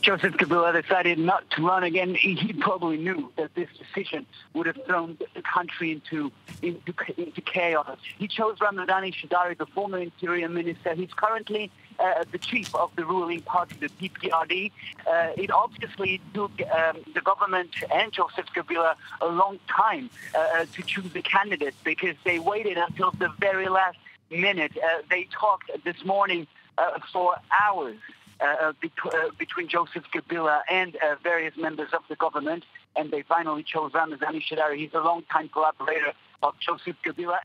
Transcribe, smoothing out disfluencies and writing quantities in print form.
Joseph Kabila decided not to run again, he probably knew that this decision would have thrown the country into chaos. He chose Ramazani Shadary, the former interior minister. He's currently the chief of the ruling party, the PPRD. It obviously took the government and Joseph Kabila a long time to choose the candidate, because they waited until the very last minute. They talked this morning for hours between Joseph Kabila and various members of the government, and they finally chose Ramazani Shadary. He's a long-time collaborator of Joseph Kabila.